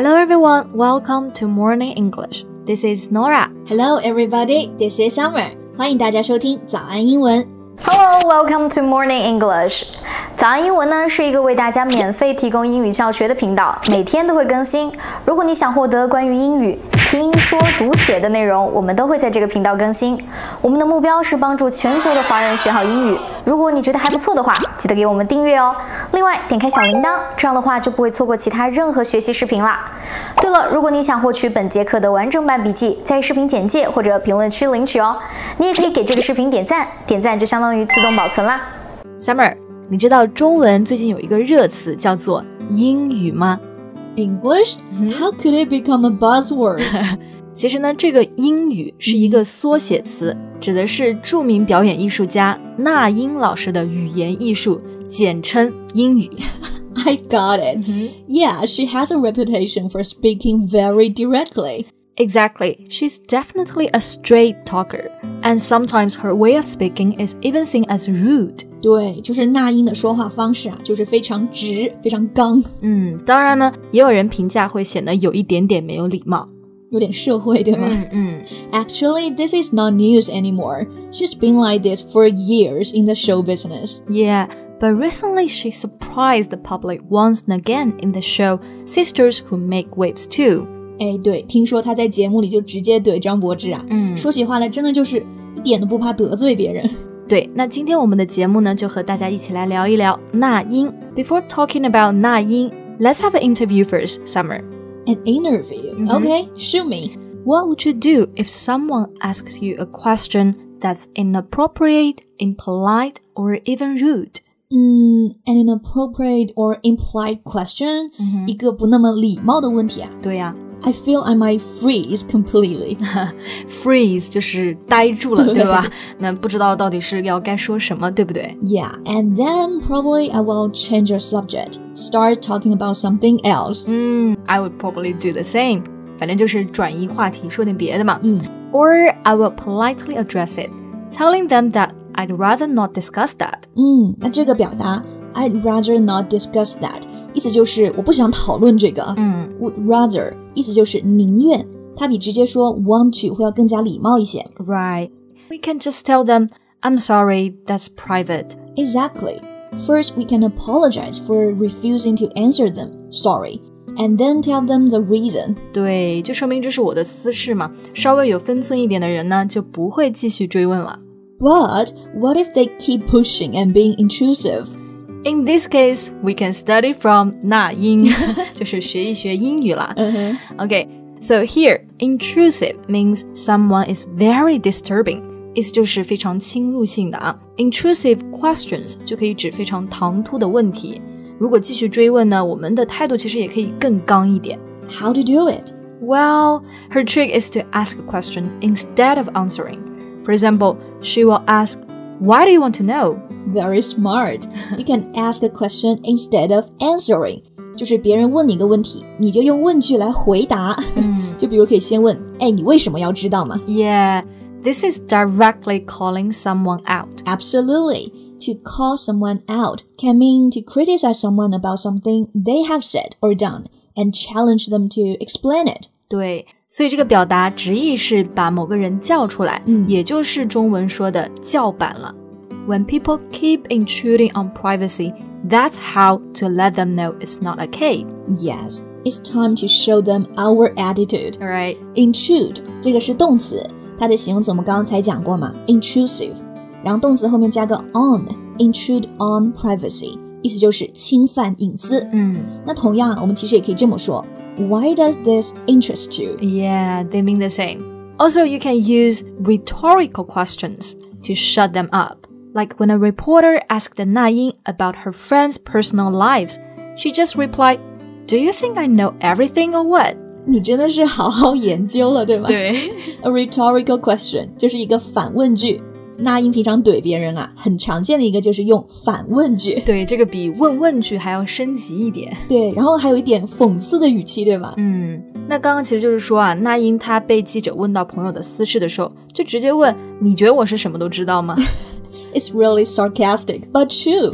Hello everyone, welcome to Morning English. This is Nora. Hello everybody, this is Summer. 欢迎大家收听早安英文。Hello, welcome to Morning English. 早安英文呢是一个为大家免费提供英语教学的频道，每天都会更新。如果你想获得关于英语听说读写的内容，我们都会在这个频道更新。我们的目标是帮助全球的华人学好英语。如果你觉得还不错的话，记得给我们订阅哦。另外，点开小铃铛，这样的话就不会错过其他任何学习视频啦。对了，如果你想获取本节课的完整版笔记，在视频简介或者评论区领取哦。你也可以给这个视频点赞，点赞就相当于自动保存啦。Summer， 你知道中文最近有一个热词叫做英语吗？English? How could it become a buzzword? 其实呢，这个英语是一个缩写词，指的是著名表演艺术家那英老师的语言艺术，简称英语。I got it. Yeah, she has a reputation for speaking very directly. Exactly. She's definitely a straight talker, and sometimes her way of speaking is even seen as rude.对，就是那英的说话方式啊，就是非常直，非常刚。嗯，当然呢，也有人评价会显得有一点点没有礼貌，有点社会，对吗？嗯。Actually, this is not news anymore. She's been like this for years in the show business. Yeah, but recently she surprised the public once again in the show Sisters Who Make Waves Too. 哎，对，听说她在节目里就直接怼张柏芝啊，说起话来真的就是一点都不怕得罪别人。对，那今天我们的节目呢，就和大家一起来聊一聊那英。Before talking about Na Ying, let's have an interview first, Summer. An interview? Okay, shoot me. What would you do if someone asks you a question that's inappropriate, impolite, or even rude? An inappropriate or impolite question? 一个不那么礼貌的问题啊。对啊。I feel I might freeze completely. Freeze 就是呆住了，对吧？那不知道到底是要该说什么，对不对？ Yeah, and then probably I will change your subject, start talking about something else. I would probably do the same. 反正就是转移话题，说点别的嘛。Or I will politely address it, telling them that I'd rather not discuss that. 那这个表达 I'd rather not discuss that.意思就是我不想讨论这个。Would rather 意思就是宁愿，它比直接说 want to 会要更加礼貌一些。Right. We can just tell them, I'm sorry, that's private. Exactly. First, we can apologize for refusing to answer them. Sorry. And then tell them the reason. 对，就说明这是我的私事嘛。稍微有分寸一点的人呢，就不会继续追问了。But what if they keep pushing and being intrusive?In this case, we can study from Na Ying, 就是学一学英语啦。Okay, so here, intrusive means someone is very disturbing, 意思就是非常侵入性的啊。Intrusive questions 就可以指非常唐突的问题。如果继续追问呢，我们的态度其实也可以更刚一点。How to do it? Well, her trick is to ask a question instead of answering. For example, she will ask, Why do you want to know?Very smart. You can ask a question instead of answering. 就是别人问你一个问题，你就用问句来回答。就比如可以先问，哎，你为什么要知道嘛？ Yeah, this is directly calling someone out. Absolutely. To call someone out can mean to criticize someone about something they have said or done and challenge them to explain it. 对，所以这个表达直译是把某个人叫出来，也就是中文说的叫板了。When people keep intruding on privacy, that's how to let them know it's not okay. Yes, it's time to show them our attitude. All right. Intrude, 这个是动词，它的形容词我们刚才讲过嘛 ，intrusive， 然后动词后面加个 on, intrude on privacy， 意思就是侵犯隐私。那同样我们其实也可以这么说 ，Why does this interest you? Yeah, they mean the same. Also, you can use rhetorical questions to shut them up.Like when a reporter asked Na Ying about her friends' personal lives, she just replied, Do you think I know everything or what? 你真的是好好研究了，对吧？对。A rhetorical question 就是一个反问句。那英平常怼别人啊，很常见的一个就是用反问句。对，这个比问问句还要升级一点。对，然后还有一点讽刺的语气，对吧？那刚刚其实就是说啊，那英她被记者问到朋友的私事的时候，就直接问，你觉得我是什么都知道吗？It's really sarcastic, but true.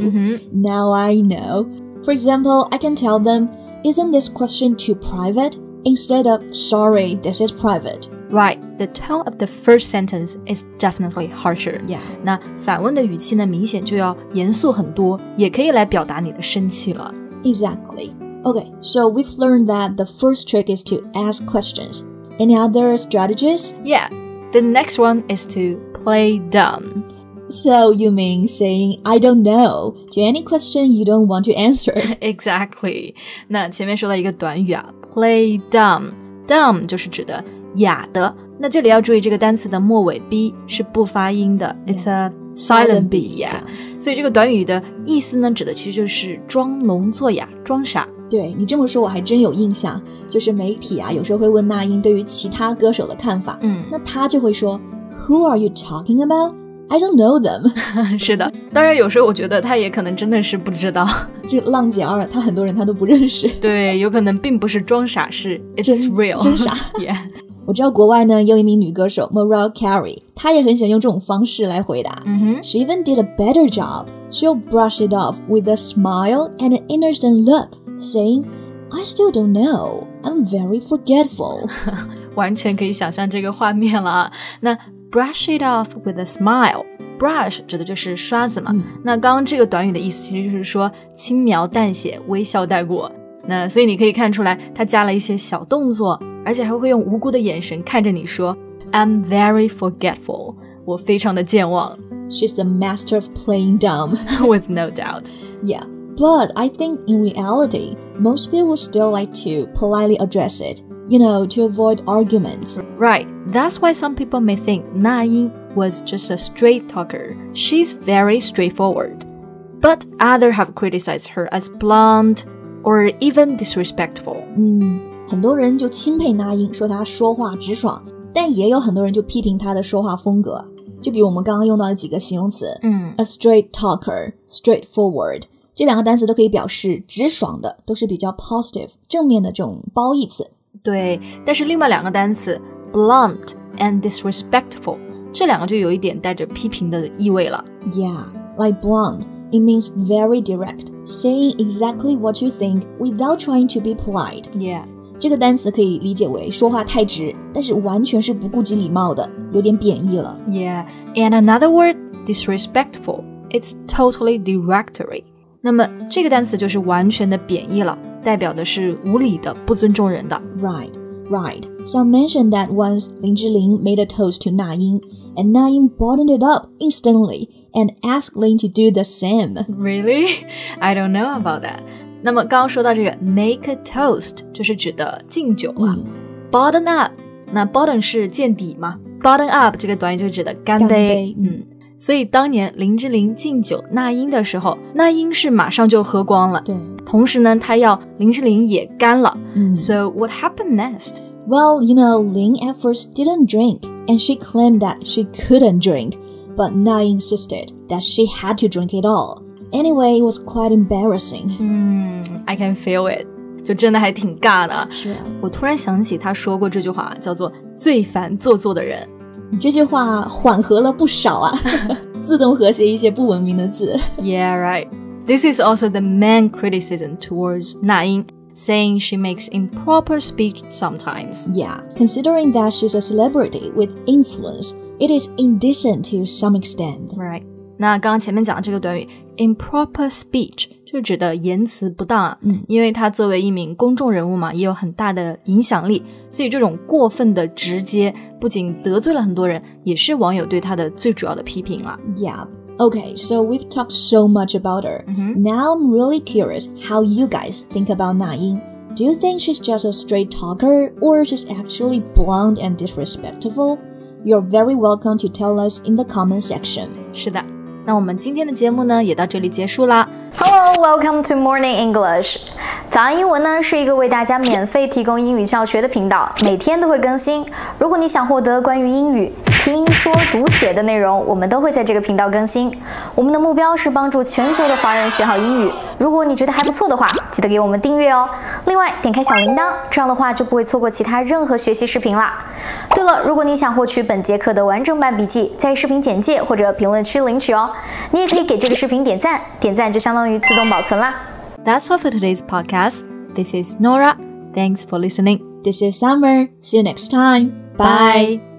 Now I know. For example, I can tell them, isn't this question too private? Instead of, sorry, this is private. Right, the tone of the first sentence is definitely harsher. Yeah. 那反问的语气呢，明显就要严肃很多，也可以来表达你的生气了。Exactly. Okay, so we've learned that the first trick is to ask questions. Any other strategies? Yeah, the next one is to play dumb. So you mean saying I don't know to any question you don't want to answer? Exactly. 那前面说到一个短语啊 play dumb. Dumb 就是指的哑的。那这里要注意这个单词的末尾 b 是不发音的。It's a silent b, yeah. 所以这个短语的意思呢，指的其实就是装聋作哑、装傻。对，你这么说我还真有印象，就是媒体啊有时候会问那英对于其他歌手的看法。那他就会说 Who are you talking about?I don't know them. 是的，当然有时候我觉得他也可能真的是不知道。这浪姐二，他很多人他都不认识。对，有可能并不是装傻，是 it's real 真傻。Yeah. 我知道国外呢有一名女歌手 Mariah Carey， 她也很喜欢用这种方式来回答。She even did a better job. She'll brush it off with a smile and an innocent look, saying, "I still don't know. I'm very forgetful." 完全可以想象这个画面了啊。那Brush it off with a smile. Brush 指的就是刷子嘛。那刚刚这个短语的意思其实就是说轻描淡写，微笑带过。那所以你可以看出来，它加了一些小动作，而且还会用无辜的眼神看着你说 I'm very forgetful. 我非常的健忘。She's the master of playing dumb. With no doubt. Yeah, but I think in reality, most people still like to politely address it. You know, to avoid arguments. Right, that's why some people may think Na Ying was just a straight talker. She's very straightforward. But others have criticized her as blunt or even disrespectful. 很多人就钦佩Na Ying，说她说话直爽，但也有很多人就批评她的说话风格。就比如我们刚刚用到的几个形容词，a straight talker, straightforward。这两个单词都可以表示直爽的，都是比较 positive 正面的这种褒义词。对，但是另外两个单词 blunt and disrespectful 这两个就有一点带着批评的意味了。Yeah, like blunt, it means very direct, saying exactly what you think without trying to be polite. Yeah, 这个单词可以理解为说话太直，但是完全是不顾及礼貌的，有点贬义了。Yeah, and another word, disrespectful, it's totally derogatory. 那么这个单词就是完全的贬义了。代表的是无理的，不尊重人的。Right, right. Some mentioned that once Lin Zhiling made a toast to Na Ying, and Na Ying buttoned it up instantly and asked Lin to do the same. Really? I don't know about that. 那么刚刚说到这个 make a toast 就是指的敬酒啊。Button up， 那 button 是见底嘛 ？Button up 这个短语就是指的干杯。所以当年林志玲敬酒那英的时候，那英是马上就喝光了。对，同时呢，她要林志玲也干了。So what happened next? Well, you know, Lin at first didn't drink, and she claimed that she couldn't drink, but Na Ying insisted that she had to drink it all. Anyway, it was quite embarrassing. I can feel it. 就真的还挺尬的。是啊，我突然想起她说过这句话，叫做“最烦做作的人”。你这句话缓和了不少啊，自动和谐一些不文明的字。Yeah, right. This is also the main criticism towards Na Ying, saying she makes improper speech sometimes. Yeah, considering that she's a celebrity with influence, it is indecent to some extent. Right. 那刚刚前面讲的这个短语 improper speech 就指的言辞不当啊，因为她作为一名公众人物嘛，也有很大的影响力，所以这种过分的直接不仅得罪了很多人，也是网友对她的最主要的批评了。Yeah. Okay, so we've talked so much about her. Now I'm really curious how you guys think about Na Ying. Do you think she's just a straight talker, or she's actually blunt and disrespectful? You're very welcome to tell us in the comment section. 是的。那我们今天的节目呢也到这里结束啦。Hello, welcome to Morning English. 早安英文呢是一个为大家免费提供英语教学的频道，每天都会更新。如果你想获得关于英语听说读写的内容，我们都会在这个频道更新。我们的目标是帮助全球的华人学好英语。如果你觉得还不错的话，记得给我们订阅哦。另外，点开小铃铛，这样的话就不会错过其他任何学习视频啦。对了，如果你想获取本节课的完整版笔记，在视频简介或者评论区领取哦。你也可以给这个视频点赞，点赞就相当于自动保存啦。That's all for today's podcast. This is Nora. Thanks for listening. This is Summer. See you next time. Bye.